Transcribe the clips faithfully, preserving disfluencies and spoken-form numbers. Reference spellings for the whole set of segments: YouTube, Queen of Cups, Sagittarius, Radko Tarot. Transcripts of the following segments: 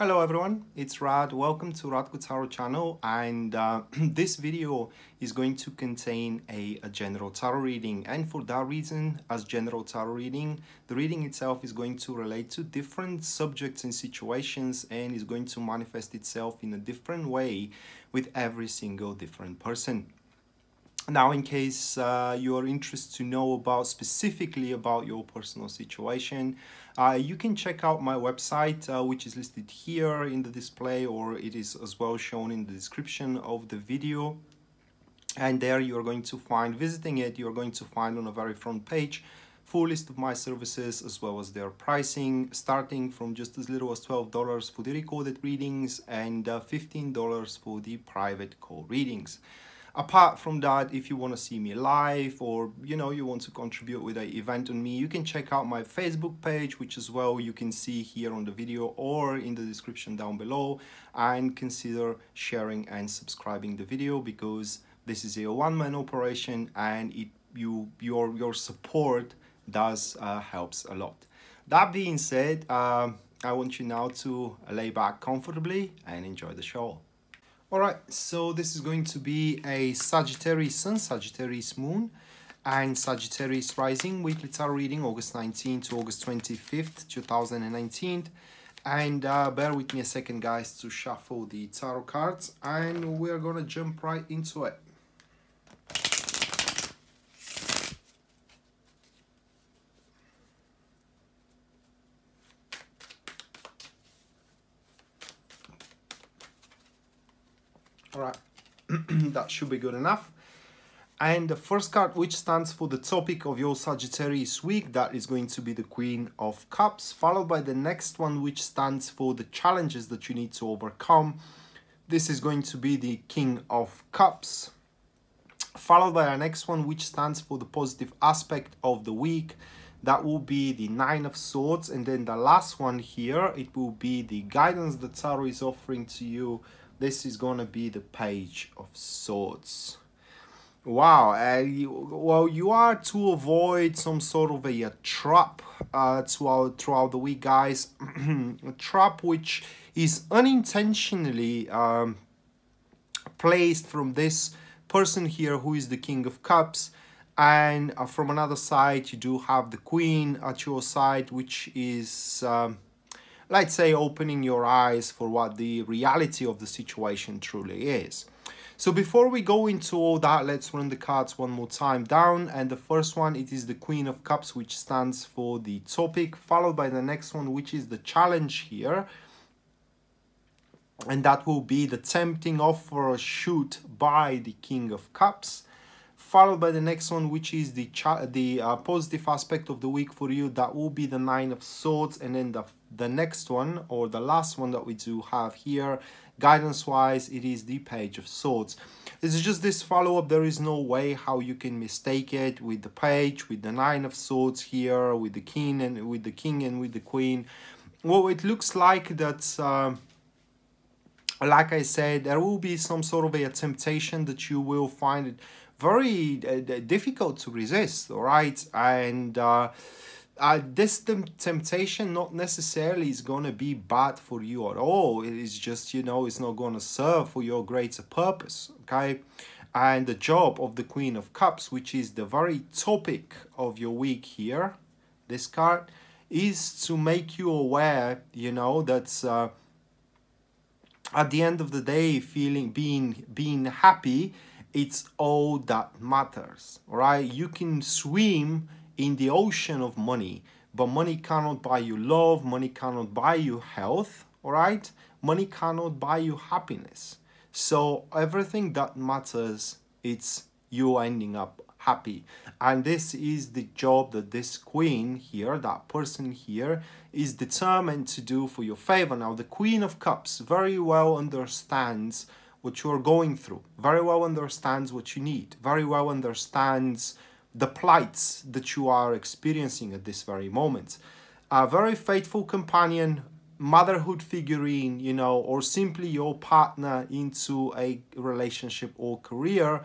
Hello everyone, it's Rad. Welcome to Radko Tarot channel, and uh, this video is going to contain a, a general tarot reading, and for that reason, as general tarot reading, the reading itself is going to relate to different subjects and situations and is going to manifest itself in a different way with every single different person. Now, in case uh, you are interested to know about specifically about your personal situation, uh, you can check out my website, uh, which is listed here in the display, or it is as well shown in the description of the video. And there you are going to find, visiting it, you are going to find on the very front page, full list of my services as well as their pricing, starting from just as little as twelve dollars for the recorded readings and uh, fifteen dollars for the private call readings. Apart from that, if you want to see me live, or you know you want to contribute with an event on me, you can check out my Facebook page, which as well you can see here on the video or in the description down below, and consider sharing and subscribing the video, because this is a one-man operation and it you your your support does uh, helps a lot. That being said, uh, I want you now to lay back comfortably and enjoy the show. Alright, so this is going to be a Sagittarius Sun, Sagittarius Moon and Sagittarius Rising weekly tarot reading, August nineteenth to August twenty-fifth, two thousand nineteen. And uh, bear with me a second, guys, to shuffle the tarot cards, and we're gonna jump right into it. Alright, that should be good enough. And the first card, which stands for the topic of your Sagittarius week, that is going to be the Queen of Cups, followed by the next one, which stands for the challenges that you need to overcome. This is going to be the King of Cups, followed by our next one, which stands for the positive aspect of the week. That will be the Nine of Swords, and then the last one here, it will be the guidance that Tarot is offering to you. This is gonna be the Page of Swords. Wow, uh, you, well, you are to avoid some sort of a, a trap uh, throughout, throughout the week, guys. A trap which is unintentionally um, placed from this person here, who is the King of Cups. And uh, from another side, you do have the Queen at your side, which is... Um, let's say, opening your eyes for what the reality of the situation truly is. So before we go into all that, let's run the cards one more time down. And the first one, it is the Queen of Cups, which stands for the topic, followed by the next one, which is the challenge here. And that will be the tempting offer or shoot by the King of Cups, followed by the next one, which is the the uh, positive aspect of the week for you. That will be the Nine of Swords, and then the the next one, or the last one that we do have here, guidance wise, it is the Page of Swords. It's just this follow-up. There is no way how you can mistake it with the Page, with the Nine of Swords here, with the King and with the King and with the Queen. Well, it looks like that's uh, like I said, there will be some sort of a temptation that you will find it very uh, difficult to resist, all right? And uh, uh, this temptation not necessarily is going to be bad for you at all. It is just, you know, it's not going to serve for your greater purpose, okay? And the job of the Queen of Cups, which is the very topic of your week here, this card, is to make you aware, you know, that's... Uh, at the end of the day, feeling being being happy, it's all that matters. All right, you can swim in the ocean of money, but money cannot buy you love, money cannot buy you health, all right? Money cannot buy you happiness. So everything that matters, it's you ending up happy. And this is the job that this queen here, that person here, is determined to do for your favor. Now, the Queen of Cups very well understands what you're going through, very well understands what you need, very well understands the plights that you are experiencing at this very moment. A very faithful companion, motherhood figurine, you know, or simply your partner into a relationship or career,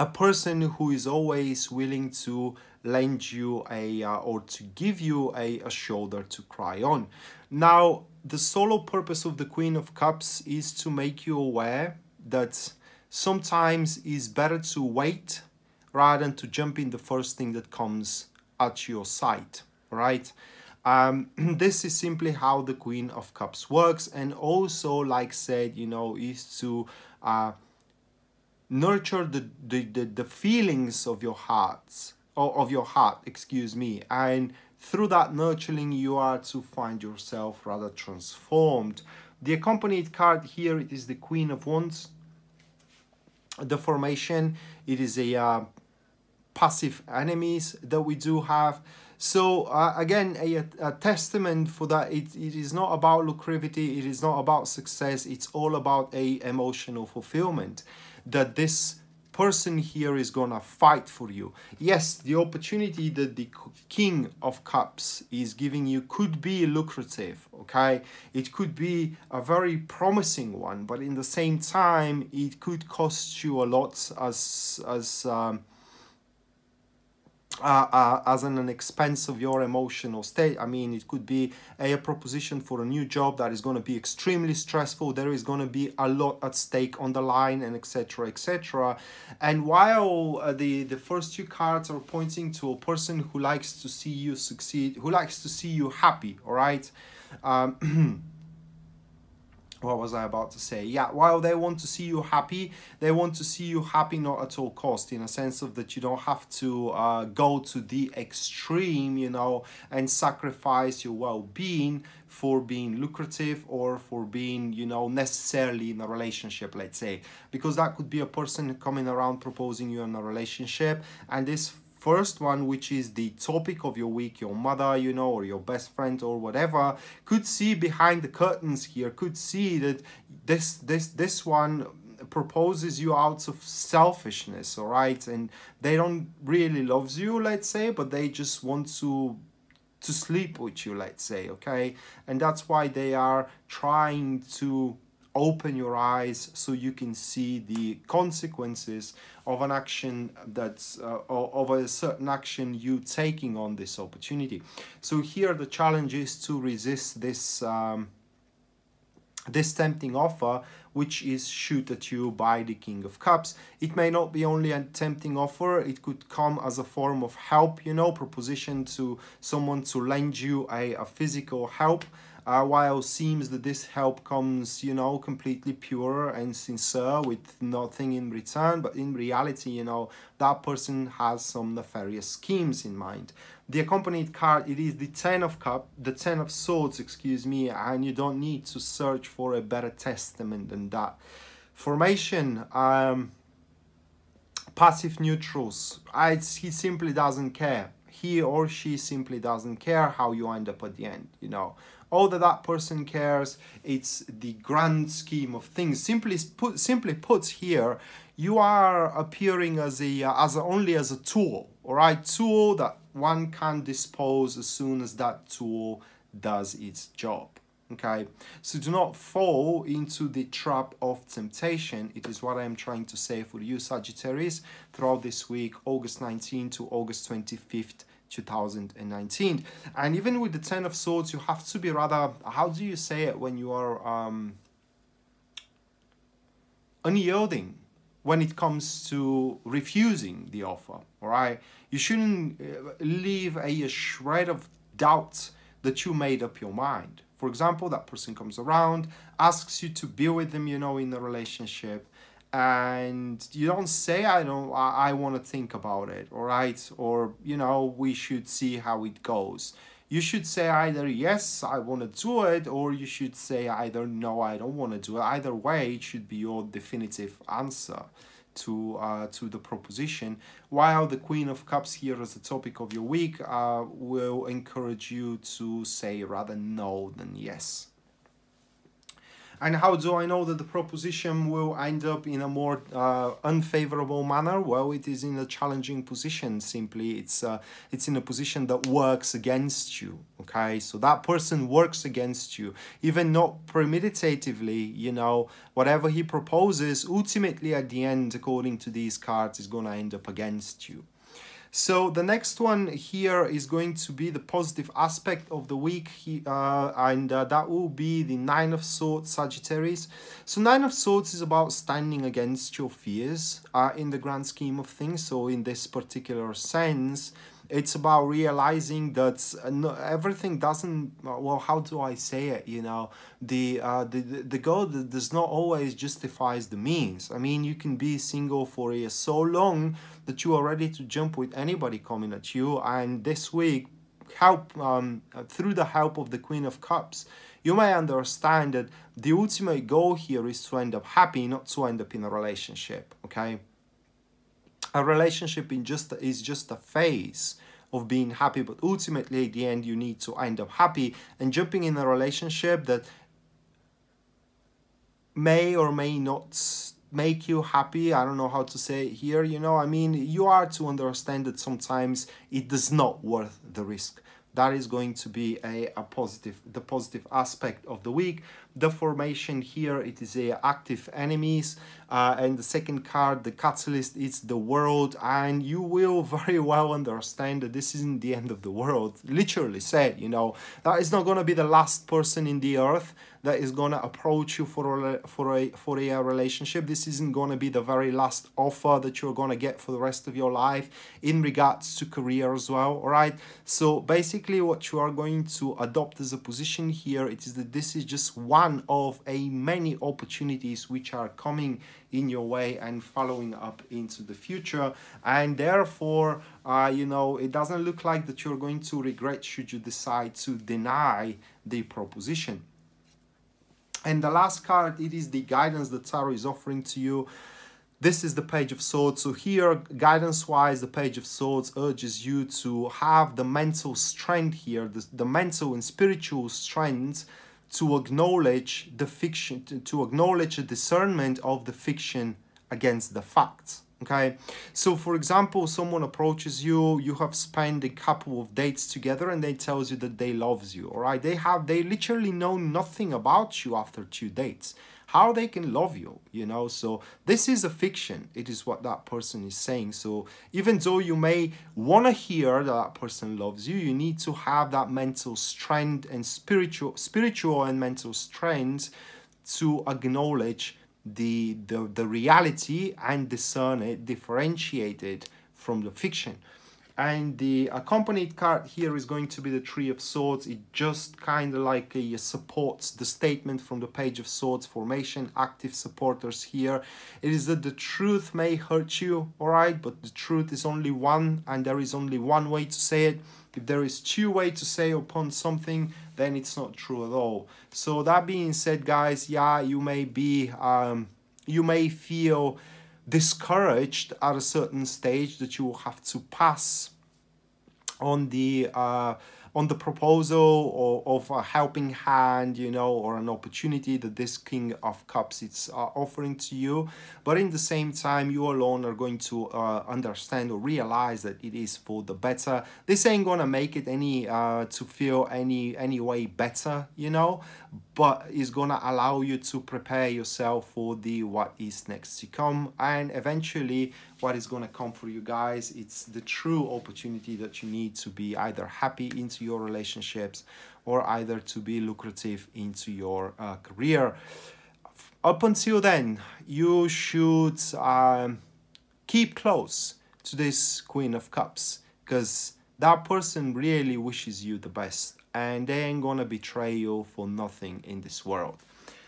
a person who is always willing to lend you a uh, or to give you a, a shoulder to cry on. Now, the solo purpose of the Queen of Cups is to make you aware that sometimes it's better to wait rather than to jump in the first thing that comes at your side, right? Um, this is simply how the Queen of Cups works, and also, like said, you know, is to uh, nurture the, the, the, the feelings of your hearts, or of your heart, excuse me, and through that nurturing you are to find yourself rather transformed. The accompanied card here, it is the Queen of Wands. The formation, it is a uh, passive enemies that we do have. So uh, again, a, a testament for that. It, it is not about lucrativity, it is not about success, it's all about a emotional fulfillment that this person here is gonna fight for you. Yes, the opportunity that the King of Cups is giving you could be lucrative, okay? It could be a very promising one, but in the same time, it could cost you a lot as, as, um, Uh, uh, as an, an expense of your emotional state. I mean, it could be a, a proposition for a new job that is going to be extremely stressful. There is going to be a lot at stake on the line, and etc, et cetera. And while uh, the the first two cards are pointing to a person who likes to see you succeed, who likes to see you happy, all right? Um, what was I about to say? Yeah, while they want to see you happy, they want to see you happy not at all cost, in a sense of that you don't have to uh, go to the extreme, you know, and sacrifice your well-being for being lucrative or for being, you know, necessarily in a relationship, let's say. Because that could be a person coming around proposing you in a relationship, and this first one, which is the topic of your week, your mother, you know, or your best friend or whatever, could see behind the curtains here, could see that this this this one proposes you out of selfishness, all right? And they don't really love you, let's say, but they just want to to sleep with you, let's say, okay? And that's why they are trying to open your eyes so you can see the consequences of an action that's uh, of a certain action you taking on this opportunity. So here the challenge is to resist this um, this tempting offer, which is shoot at you by the King of Cups. It may not be only a tempting offer, it could come as a form of help, you know, proposition to someone to lend you a, a physical help. Uh, while it seems that this help comes, you know, completely pure and sincere with nothing in return, but in reality, you know, that person has some nefarious schemes in mind. The accompanied card, it is the Ten of Cup, the Ten of Swords, excuse me, and you don't need to search for a better testament than that. Formation, um, passive neutrals. I, he simply doesn't care. He or she simply doesn't care how you end up at the end, you know. All that that person cares, it's the grand scheme of things. Simply put, simply put here, you are appearing as a as a, only as a tool, all right? Tool that one can dispose as soon as that tool does its job. Okay, so do not fall into the trap of temptation. It is what I am trying to say for you, Sagittarius, throughout this week, August nineteenth to August twenty-fifth, two thousand nineteen. And even with the Ten of Swords, you have to be rather, how do you say it, when you are um, unyielding, when it comes to refusing the offer, all right? You shouldn't leave a shred of doubt that you made up your mind. For example, that person comes around, asks you to be with them, you know, in a relationship, and you don't say, I don't, I, I want to think about it, all right? Or, you know, we should see how it goes. You should say either, yes, I want to do it, or you should say either, no, I don't want to do it. Either way, it should be your definitive answer to uh, to the proposition. While the Queen of Cups here as the topic of your week uh, will encourage you to say rather no than yes. And how do I know that the proposition will end up in a more uh, unfavorable manner? Well, it is in a challenging position, simply. It's, uh, it's in a position that works against you, okay? So that person works against you, even not premeditatively, you know, whatever he proposes, ultimately at the end, according to these cards, is gonna end up against you. So the next one here is going to be the positive aspect of the week, he, uh, and uh, that will be the Nine of Swords, Sagittarius. So Nine of Swords is about standing against your fears uh, in the grand scheme of things. So in this particular sense, it's about realizing that no, everything doesn't, well, how do I say it, you know, the, uh, the, the goal does not always justifies the means. I mean, you can be single for a, so long that you are ready to jump with anybody coming at you, and this week, help um, through the help of the Queen of Cups, you may understand that the ultimate goal here is to end up happy, not to end up in a relationship, okay? A relationship in just is just a phase of being happy, but ultimately at the end you need to end up happy, and jumping in a relationship that may or may not make you happy, I don't know how to say it here, you know, I mean, you are to understand that sometimes it does not worth the risk. That is going to be a, a positive, the positive aspect of the week. The formation here, it is a active enemies. Uh, and the second card, the catalyst, it's the world. And you will very well understand that this isn't the end of the world. Literally said, you know, that is not going to be the last person in the earth that is going to approach you for a, for a, for a relationship. This isn't going to be the very last offer that you're going to get for the rest of your life in regards to career as well, all right? So basically what you are going to adopt as a position here, it is that this is just one of a many opportunities which are coming in your way and following up into the future, and therefore uh, you know, it doesn't look like that you're going to regret should you decide to deny the proposition. And the last card, it is the guidance that Tarot is offering to you. This is the Page of Swords. So here, guidance-wise, the Page of Swords urges you to have the mental strength here, the, the mental and spiritual strength to acknowledge the fiction, to, to acknowledge a discernment of the fiction against the facts. Okay, so for example, someone approaches you, you have spent a couple of dates together, and they tells you that they loves you, all right? They have, they literally know nothing about you after two dates. How they can love you, you know? So this is a fiction. It is what that person is saying. So even though you may want to hear that, that person loves you, you need to have that mental strength and spiritual, spiritual and mental strength to acknowledge The, the the reality and discern it, differentiate it from the fiction. And the accompanied card here is going to be the Three of Swords. It just kind of like a, supports the statement from the Page of Swords formation, active supporters here. It is that the truth may hurt you, all right, but the truth is only one, and there is only one way to say it. If there is two ways to say upon something, then it's not true at all. So that being said, guys, yeah, you may be, um, you may feel discouraged at a certain stage that you will have to pass on the uh, on the proposal or of a helping hand, you know, or an opportunity that this King of Cups it's uh, offering to you. But in the same time, you alone are going to uh, understand or realize that it is for the better. This ain't gonna make it any uh, to feel any any way better, you know, but it's gonna allow you to prepare yourself for the what is next to come, and eventually what is gonna come for you guys. It's the true opportunity that you need to be either happy into your relationships or either to be lucrative into your uh, career. Up until then, you should um, keep close to this Queen of Cups, because that person really wishes you the best, and they ain't gonna betray you for nothing in this world.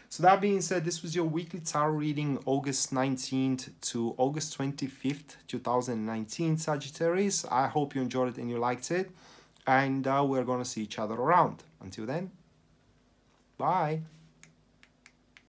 So that being said, this was your weekly tarot reading, August nineteenth to August twenty-fifth, two thousand nineteen, Sagittarius. I hope you enjoyed it and you liked it. And uh, we're gonna see each other around. Until then, bye.